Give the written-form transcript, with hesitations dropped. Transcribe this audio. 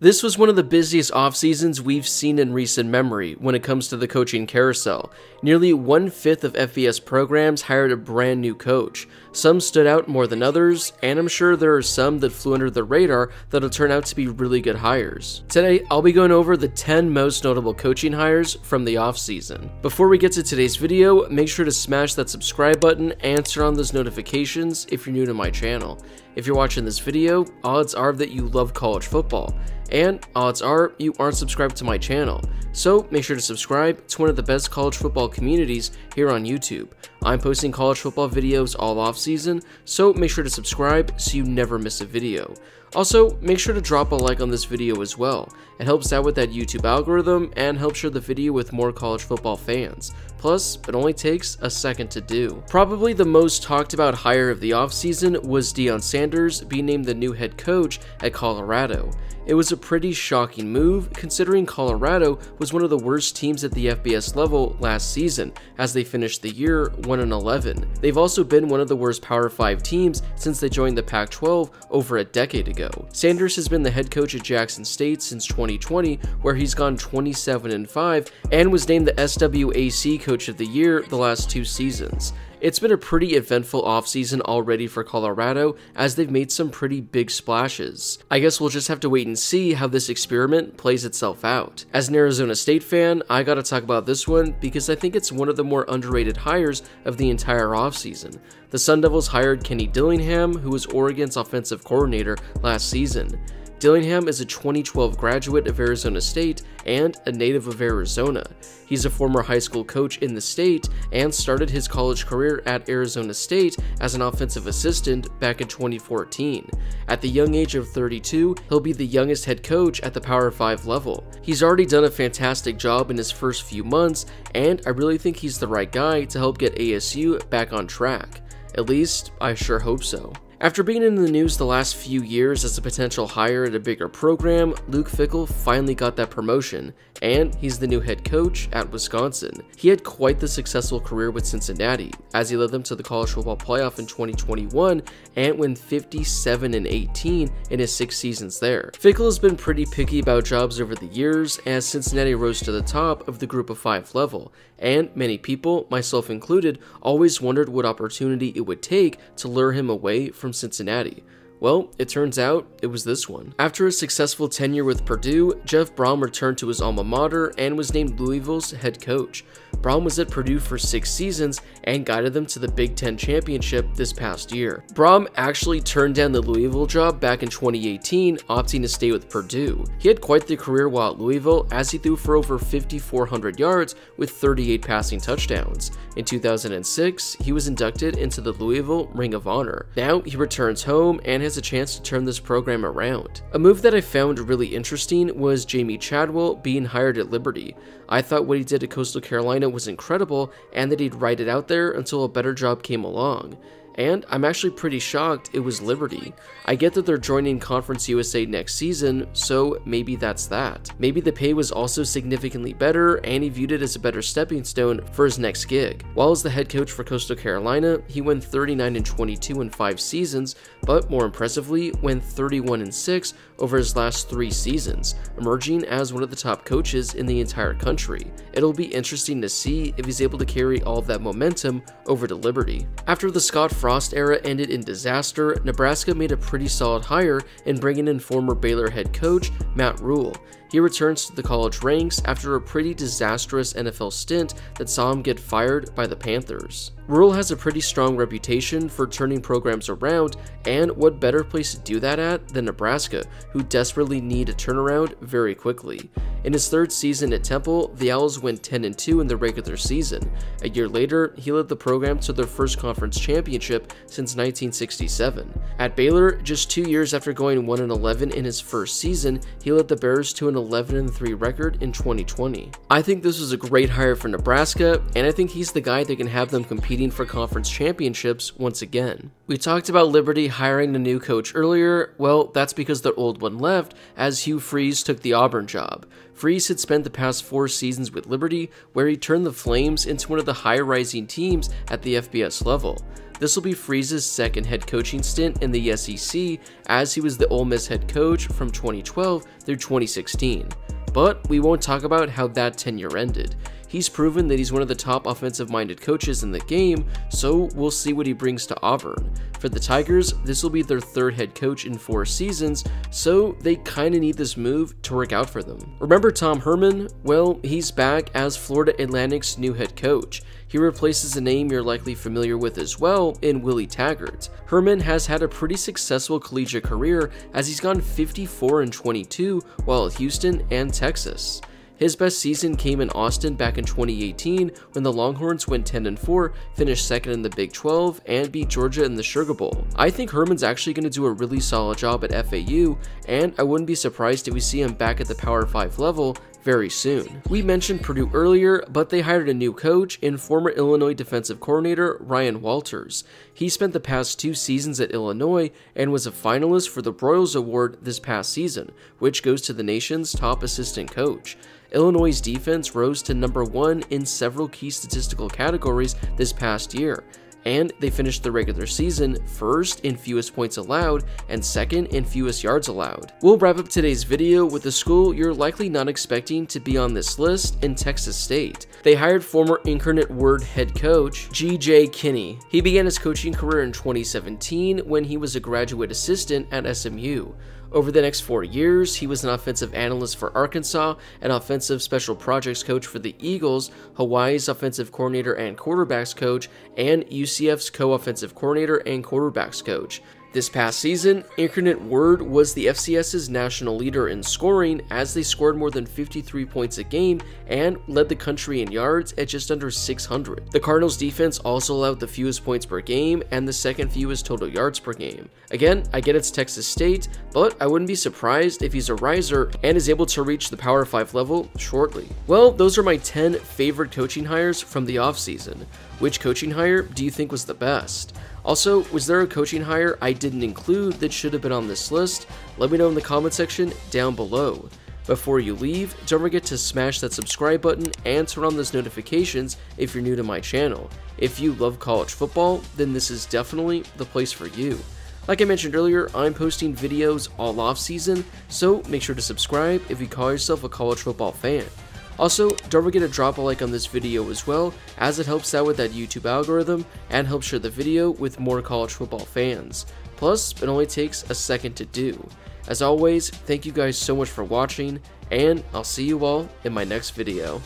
This was one of the busiest off-seasons we've seen in recent memory when it comes to the coaching carousel. Nearly 1/5 of FBS programs hired a brand new coach. Some stood out more than others, and I'm sure there are some that flew under the radar that'll turn out to be really good hires. Today, I'll be going over the 10 most notable coaching hires from the off-season. Before we get to today's video, make sure to smash that subscribe button and turn on those notifications if you're new to my channel. If you're watching this video, odds are that you love college football, and odds are you aren't subscribed to my channel, so make sure to subscribe. It's one of the best college football communities here on YouTube. I'm posting college football videos all off season, so make sure to subscribe so you never miss a video. Also, make sure to drop a like on this video as well. It helps out with that YouTube algorithm and helps share the video with more college football fans. Plus, it only takes a second to do. Probably the most talked about hire of the offseason was Deion Sanders being named the new head coach at Colorado. It was a pretty shocking move considering Colorado was one of the worst teams at the FBS level last season as they finished the year 1-11. They've also been one of the worst Power 5 teams since they joined the Pac-12 over a decade ago. Sanders has been the head coach at Jackson State since 2020, where he's gone 27-5 and was named the SWAC Coach of the Year the last two seasons. It's been a pretty eventful offseason already for Colorado, as they've made some pretty big splashes. I guess we'll just have to wait and see how this experiment plays itself out. As an Arizona State fan, I gotta talk about this one because I think it's one of the more underrated hires of the entire offseason. The Sun Devils hired Kenny Dillingham, who was Oregon's offensive coordinator last season. Dillingham is a 2012 graduate of Arizona State and a native of Arizona. He's a former high school coach in the state and started his college career at Arizona State as an offensive assistant back in 2014. At the young age of 32, he'll be the youngest head coach at the Power 5 level. He's already done a fantastic job in his first few months, and I really think he's the right guy to help get ASU back on track. At least, I sure hope so. After being in the news the last few years as a potential hire at a bigger program, Luke Fickle finally got that promotion, and he's the new head coach at Wisconsin. He had quite the successful career with Cincinnati, as he led them to the college football playoff in 2021 and went 57-18 in his 6 seasons there. Fickle has been pretty picky about jobs over the years as Cincinnati rose to the top of the Group of 5 level, and many people, myself included, always wondered what opportunity it would take to lure him away from Cincinnati. Well, it turns out it was this one. After a successful tenure with Purdue, Jeff Brohm returned to his alma mater and was named Louisville's head coach. Brohm was at Purdue for 6 seasons and guided them to the Big Ten Championship this past year. Brohm actually turned down the Louisville job back in 2018, opting to stay with Purdue. He had quite the career while at Louisville, as he threw for over 5,400 yards with 38 passing touchdowns. In 2006, he was inducted into the Louisville Ring of Honor. Now he returns home and has a chance to turn this program around. A move that I found really interesting was Jamie Chadwell being hired at Liberty. I thought what he did at Coastal Carolina was incredible and that he'd ride it out there until a better job came along. And I'm actually pretty shocked it was Liberty. I get that they're joining Conference USA next season, so maybe that's that. Maybe the pay was also significantly better and he viewed it as a better stepping stone for his next gig. While as the head coach for Coastal Carolina, he went 39-22 in 5 seasons, but more impressively went 31-6 over his last 3 seasons, emerging as one of the top coaches in the entire country. It'll be interesting to see if he's able to carry all of that momentum over to Liberty. After the Scott Frost era ended in disaster, Nebraska made a pretty solid hire in bringing in former Baylor head coach Matt Rule. He returns to the college ranks after a pretty disastrous NFL stint that saw him get fired by the Panthers. Rule has a pretty strong reputation for turning programs around, and what better place to do that at than Nebraska, who desperately need a turnaround very quickly. In his 3rd season at Temple, the Owls went 10-2 in the regular season. A year later, he led the program to their first conference championship since 1967. At Baylor, just 2 years after going 1-11 in his 1st season, he led the Bears to an 11-3 record in 2020. I think this was a great hire for Nebraska, and I think he's the guy that can have them compete for conference championships once again. We talked about Liberty hiring a new coach earlier. Well, that's because their old one left, as Hugh Freeze took the Auburn job. Freeze had spent the past 4 seasons with Liberty, where he turned the Flames into one of the high-rising teams at the FBS level. This will be Freeze's second head coaching stint in the SEC, as he was the Ole Miss head coach from 2012 through 2016. But we won't talk about how that tenure ended. He's proven that he's one of the top offensive-minded coaches in the game, so we'll see what he brings to Auburn. For the Tigers, this will be their third head coach in 4 seasons, so they kinda need this move to work out for them. Remember Tom Herman? Well, he's back as Florida Atlantic's new head coach. He replaces a name you're likely familiar with as well in Willie Taggart. Herman has had a pretty successful collegiate career, as he's gone 54-22 while at Houston and Texas. His best season came in Austin back in 2018 when the Longhorns went 10-4, finished second in the Big 12, and beat Georgia in the Sugar Bowl. I think Herman's actually going to do a really solid job at FAU, and I wouldn't be surprised if we see him back at the Power 5 level very soon. We mentioned Purdue earlier, but they hired a new coach in former Illinois defensive coordinator Ryan Walters. He spent the past 2 seasons at Illinois and was a finalist for the Broyles Award this past season, which goes to the nation's top assistant coach. Illinois' defense rose to #1 in several key statistical categories this past year, and they finished the regular season first in fewest points allowed and second in fewest yards allowed. We'll wrap up today's video with a school you're likely not expecting to be on this list in Texas State. They hired former Incarnate Word head coach G.J. Kinney. He began his coaching career in 2017 when he was a graduate assistant at SMU. Over the next 4 years, he was an offensive analyst for Arkansas, an offensive special projects coach for the Eagles, Hawaii's offensive coordinator and quarterbacks coach, and UCF's co-offensive coordinator and quarterbacks coach. This past season, Incarnate Word was the FCS's national leader in scoring, as they scored more than 53 points a game and led the country in yards at just under 600. The Cardinals' defense also allowed the fewest points per game and the second fewest total yards per game. Again, I get it's Texas State, but I wouldn't be surprised if he's a riser and is able to reach the Power 5 level shortly. Well, those are my 10 favorite coaching hires from the offseason. Which coaching hire do you think was the best? Also, was there a coaching hire I didn't include that should have been on this list? Let me know in the comment section down below. Before you leave, don't forget to smash that subscribe button and turn on those notifications if you're new to my channel. If you love college football, then this is definitely the place for you. Like I mentioned earlier, I'm posting videos all off season, so make sure to subscribe if you call yourself a college football fan. Also, don't forget to drop a like on this video as well, as it helps out with that YouTube algorithm and helps share the video with more college football fans. Plus, it only takes a second to do. As always, thank you guys so much for watching, and I'll see you all in my next video.